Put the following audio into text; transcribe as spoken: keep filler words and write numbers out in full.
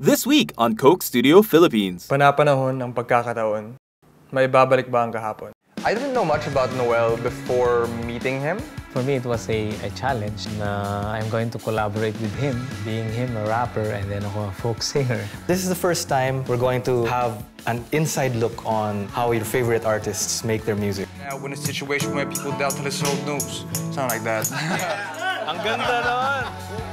This week on Coke Studio Philippines. Panapanahon ng pagkakataon. May babalik ba ang kahapon? I didn't know much about Noel before meeting him. For me, it was a, a challenge na I'm going to collaborate with him, being him a rapper and then ako a folk singer. This is the first time we're going to have an inside look on how your favorite artists make their music. Yeah, we're in a situation where people doubtless old news, sound like that. Ang ganda nun!